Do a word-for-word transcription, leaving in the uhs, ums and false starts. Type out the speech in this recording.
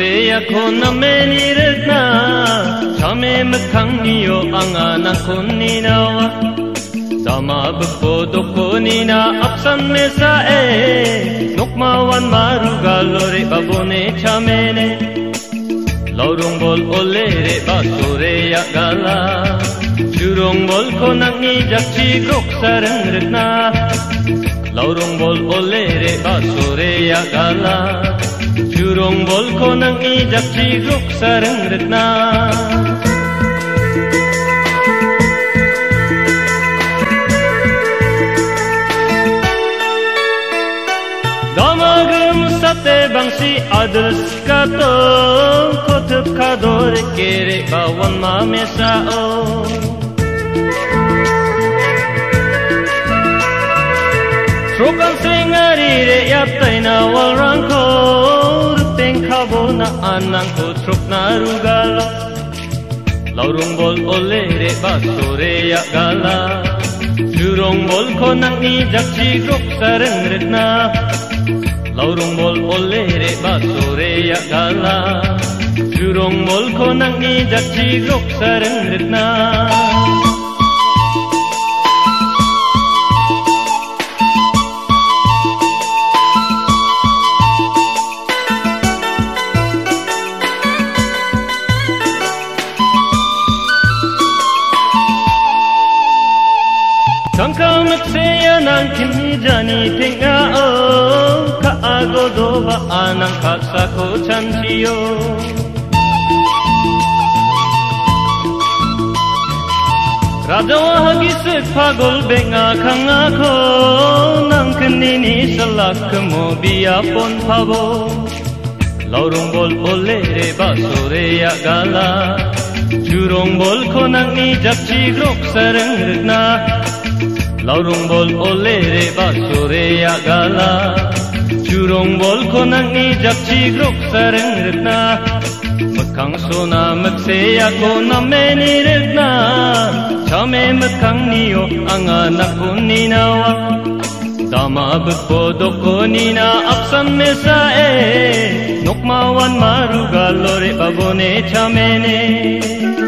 Feya kona meni redna, chame mekang niyo ang anak ko ninawa. Sama bepodo ko nina apsan mesa e, nukmawan marugalore babone chamene. Laurongbol olere basore yakala, jurongbol konang nijak chikok sarang redna. Laurongbol olere basore yakala. Jurong bolko nang ijak ciruk sareng retna. Damagem sate bangsi adres kato kotep kadore kere bawan mamesao. Rokan sengari re yaptai na walranko, ruteng kabona anangko truk narugalo. Laurung bol olere basore ya gala, jurong bol konang nijak ciruk sareng retna. Laurung bol olere basore ya gala, jurong bol konang nijak ciruk sareng retna. Sangkau nakseya nang kinijani tinga o, ka agodoba anang kaksa ko chanchiyo. Radawa hagisik pagol benga kanga ko, nang kinini salak mo biyapon pabo. Laurung bol olere basore ya gala, jurong bol konang nijak ciruk sareng retna. Laurung bol olere basore ya gala, jurong bol konang nijak ciruk sareng retna. Mikang sona mekseya kona meni retna, chame mikang niyo ang anak ko ninawa. Dama bepodo ko nina apsan mesae, nukmawan marugalore babone chamene.